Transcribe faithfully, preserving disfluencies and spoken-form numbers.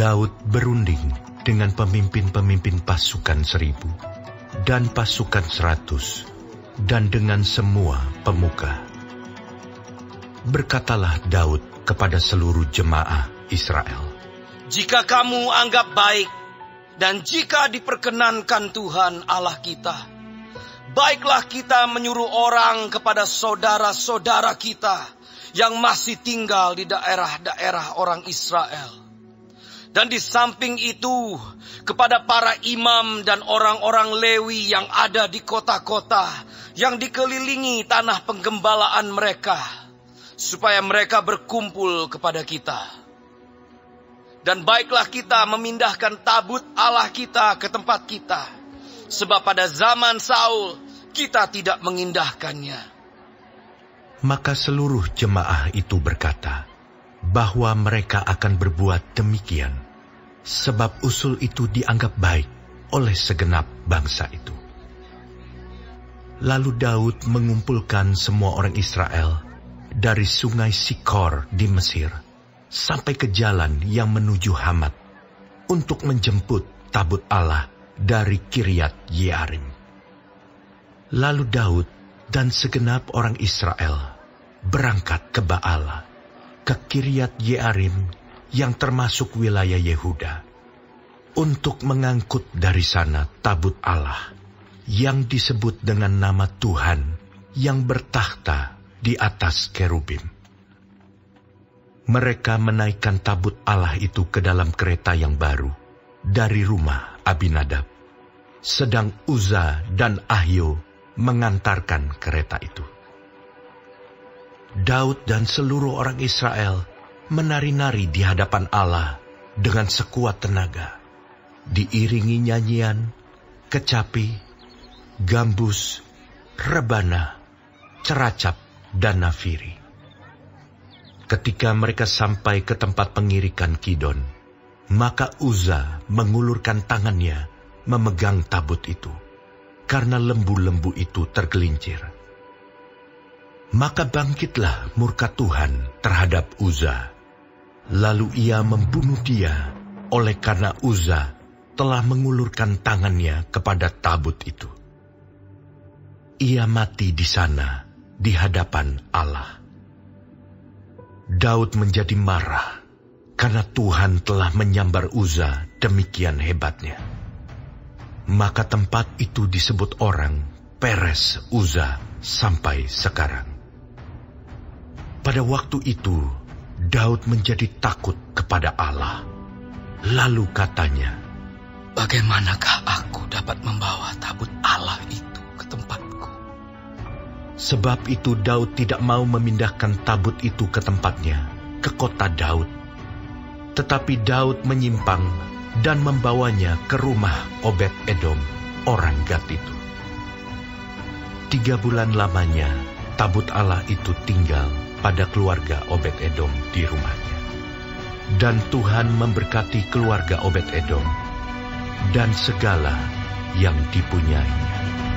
Daud berunding dengan pemimpin-pemimpin pasukan seribu dan pasukan seratus, dan dengan semua pemuka. Berkatalah Daud kepada seluruh jemaah Israel, "Jika kamu anggap baik, dan jika diperkenankan Tuhan Allah kita, baiklah kita menyuruh orang kepada saudara-saudara kita yang masih tinggal di daerah-daerah orang Israel. Dan di samping itu, kepada para imam dan orang-orang Lewi yang ada di kota-kota yang dikelilingi tanah penggembalaan mereka, supaya mereka berkumpul kepada kita. Dan baiklah kita memindahkan tabut Allah kita ke tempat kita, sebab pada zaman Saul kita tidak mengindahkannya." Maka seluruh jemaah itu berkata bahwa mereka akan berbuat demikian, sebab usul itu dianggap baik oleh segenap bangsa itu. Lalu Daud mengumpulkan semua orang Israel dari Sungai Sikkor di Mesir sampai ke jalan yang menuju Hamat, untuk menjemput tabut Allah dari Kiryat Ye'arim. Lalu Daud dan segenap orang Israel berangkat ke Baala, ke Kiryat Ye'arim yang termasuk wilayah Yehuda, untuk mengangkut dari sana tabut Allah yang disebut dengan nama Tuhan yang bertahta di atas kerubim. Mereka menaikkan tabut Allah itu ke dalam kereta yang baru dari rumah Abinadab, sedang Uzza dan Ahio mengantarkan kereta itu. Daud dan seluruh orang Israel menari-nari di hadapan Allah dengan sekuat tenaga, diiringi nyanyian, kecapi, gambus, rebana, ceracap, dan nafiri. Ketika mereka sampai ke tempat pengirikan Kidon, maka Uzza mengulurkan tangannya memegang tabut itu, karena lembu-lembu itu tergelincir. Maka bangkitlah murka Tuhan terhadap Uzza, lalu ia membunuh dia oleh karena Uzza telah mengulurkan tangannya kepada tabut itu. Ia mati di sana, di hadapan Allah. Daud menjadi marah karena Tuhan telah menyambar Uzza demikian hebatnya. Maka tempat itu disebut orang Peres Uzza sampai sekarang. Pada waktu itu, Daud menjadi takut kepada Allah. Lalu katanya, "Bagaimanakah aku dapat membawa tabut Allah itu ke tempatku?" Sebab itu Daud tidak mau memindahkan tabut itu ke tempatnya, ke kota Daud. Tetapi Daud menyimpang dan membawanya ke rumah Obed-Edom, orang Gat itu. Tiga bulan lamanya, tabut Allah itu tinggal pada keluarga Obed-Edom di rumahnya. Dan Tuhan memberkati keluarga Obed-Edom dan segala yang dipunyainya.